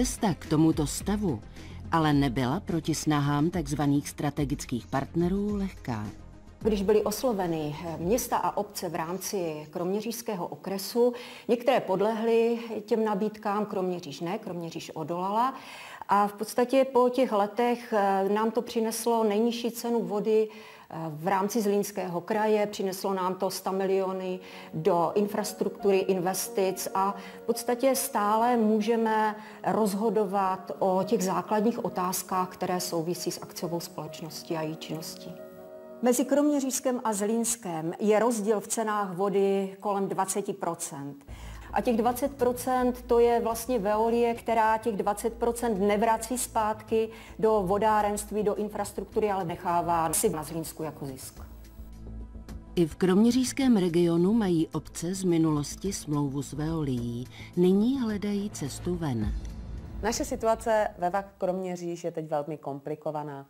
Cesta k tomuto stavu ale nebyla proti snahám tzv. Strategických partnerů lehká. Když byly osloveny města a obce v rámci kroměřížského okresu, některé podlehly těm nabídkám, Kroměříž ne, Kroměříž odolala. A v podstatě po těch letech nám to přineslo nejnižší cenu vody v rámci Zlínského kraje, přineslo nám to 100 miliony do infrastruktury, investic a v podstatě stále můžeme rozhodovat o těch základních otázkách, které souvisí s akciovou společností a její činností. Mezi Kroměřížskem a Zlínskem je rozdíl v cenách vody kolem 20%. A těch 20% to je vlastně Veolie, která těch 20% nevrací zpátky do vodárenství, do infrastruktury, ale nechává si na Zlínsku jako zisk. I v kroměřížském regionu mají obce z minulosti smlouvu s Veolií. Nyní hledají cestu ven. Naše situace ve VAK Kroměříž je teď velmi komplikovaná.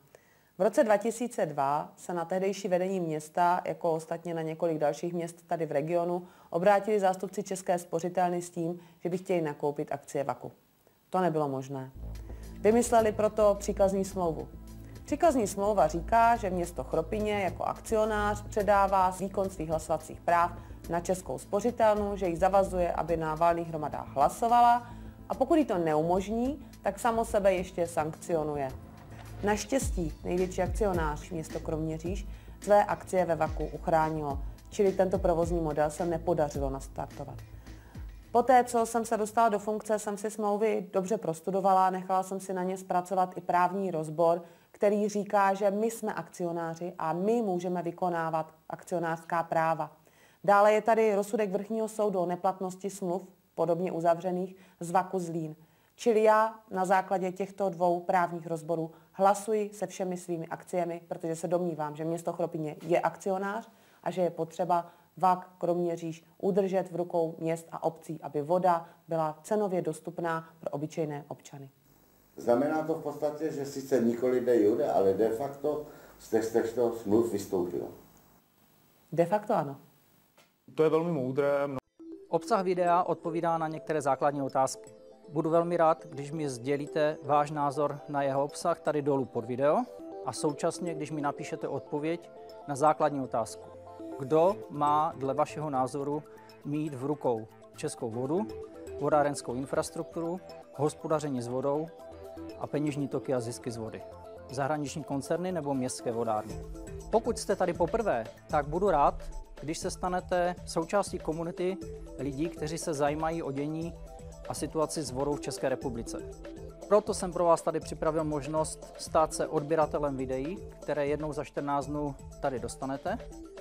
V roce 2002 se na tehdejší vedení města, jako ostatně na několik dalších měst tady v regionu, obrátili zástupci České spořitelny s tím, že by chtěli nakoupit akcie VAKu. To nebylo možné. Vymysleli proto příkazní smlouvu. Příkazní smlouva říká, že město Chropyně jako akcionář předává výkon svých hlasovacích práv na Českou spořitelnu, že jich zavazuje, aby na valných hromadách hlasovala, a pokud jí to neumožní, tak samo sebe ještě sankcionuje. Naštěstí největší akcionář, město Kroměříž, své akcie ve VAKu uchránilo, čili tento provozní model se nepodařilo nastartovat. Poté, co jsem se dostala do funkce, jsem si smlouvy dobře prostudovala, nechala jsem si na ně zpracovat i právní rozbor, který říká, že my jsme akcionáři a my můžeme vykonávat akcionářská práva. Dále je tady rozsudek Vrchního soudu o neplatnosti smluv, podobně uzavřených, z VAKu Zlín. Čili já na základě těchto dvou právních rozborů hlasuji se všemi svými akciemi, protože se domnívám, že město Chropyně je akcionář a že je potřeba VAK Kroměříž udržet v rukou měst a obcí, aby voda byla cenově dostupná pro obyčejné občany. Znamená to v podstatě, že sice nikoli de jure, ale de facto jste z těchto smluv vystoupila? De facto ano. To je velmi moudré. Obsah videa odpovídá na některé základní otázky. Budu velmi rád, když mi sdělíte váš názor na jeho obsah tady dolů pod video a současně, když mi napíšete odpověď na základní otázku. Kdo má dle vašeho názoru mít v rukou českou vodu, vodárenskou infrastrukturu, hospodaření s vodou a peněžní toky a zisky z vody? Zahraniční koncerny nebo městské vodárny? Pokud jste tady poprvé, tak budu rád, když se stanete součástí komunity lidí, kteří se zajímají o dění a situaci s vodou v České republice. Proto jsem pro vás tady připravil možnost stát se odběratelem videí, které jednou za 14 dnů tady dostanete.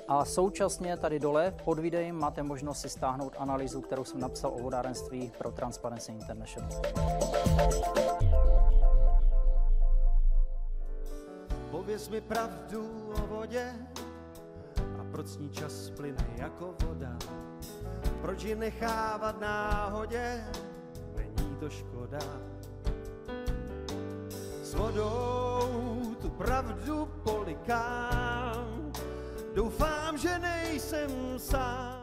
A současně tady dole pod videem máte možnost si stáhnout analýzu, kterou jsem napsal o vodárenství pro Transparency International. Pověz mi pravdu o vodě a proč s ní čas plyne jako voda. Proč ji nechávat náhodě? To škoda. S vodou tu pravdu polikám, doufám, že nejsem sám.